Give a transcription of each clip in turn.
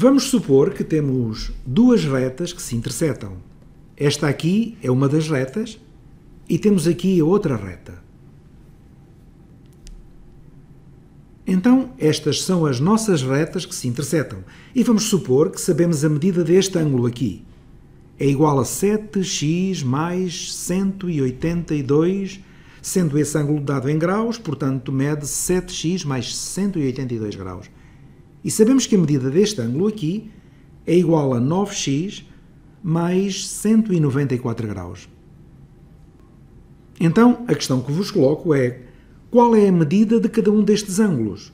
Vamos supor que temos duas retas que se intersectam. Esta aqui é uma das retas e temos aqui a outra reta. Então, estas são as nossas retas que se intersectam. E vamos supor que sabemos a medida deste ângulo aqui. É igual a 7x mais 182, sendo esse ângulo dado em graus, portanto, mede 7x mais 182 graus. E sabemos que a medida deste ângulo aqui é igual a 9x mais 194 graus. Então, a questão que vos coloco é: qual é a medida de cada um destes ângulos?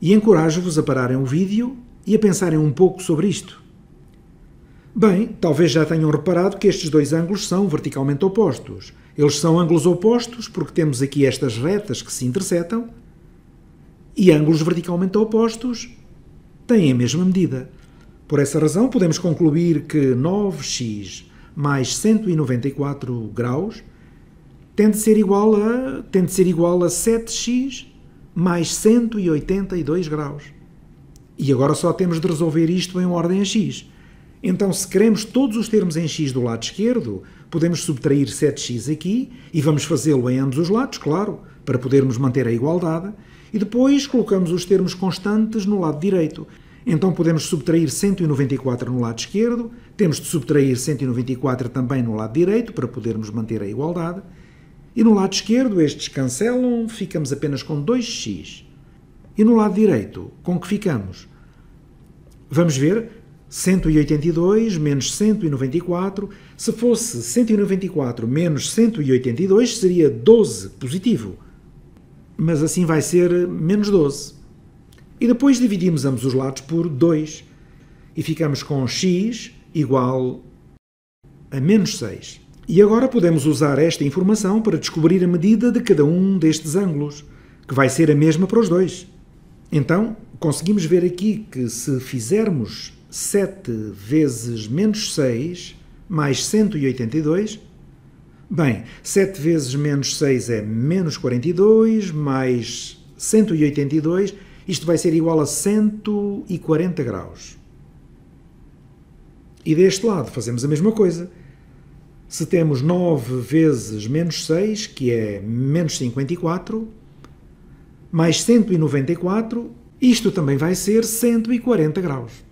E encorajo-vos a pararem o vídeo e a pensarem um pouco sobre isto. Bem, talvez já tenham reparado que estes dois ângulos são verticalmente opostos. Eles são ângulos opostos porque temos aqui estas retas que se intersectam, e ângulos verticalmente opostos têm a mesma medida. Por essa razão, podemos concluir que 9x mais 194 graus tem de ser igual a 7x mais 182 graus. E agora só temos de resolver isto em ordem a x. Então, se queremos todos os termos em x do lado esquerdo, podemos subtrair 7x aqui, e vamos fazê-lo em ambos os lados, claro, para podermos manter a igualdade, e depois colocamos os termos constantes no lado direito. Então podemos subtrair 194 no lado esquerdo, temos de subtrair 194 também no lado direito, para podermos manter a igualdade, e no lado esquerdo estes cancelam, ficamos apenas com 2x. E no lado direito, com que ficamos? Vamos ver. 182 menos 194, se fosse 194 menos 182 seria 12 positivo, mas assim vai ser menos 12. E depois dividimos ambos os lados por 2 e ficamos com x igual a menos 6. E agora podemos usar esta informação para descobrir a medida de cada um destes ângulos, que vai ser a mesma para os dois. Então, conseguimos ver aqui que se fizermos 7 vezes menos 6 mais 182. Bem, 7 vezes menos 6 é menos 42 mais 182. Isto vai ser igual a 140 graus. E deste lado fazemos a mesma coisa. Se temos 9 vezes menos 6, que é menos 54, mais 194, isto também vai ser 140 graus.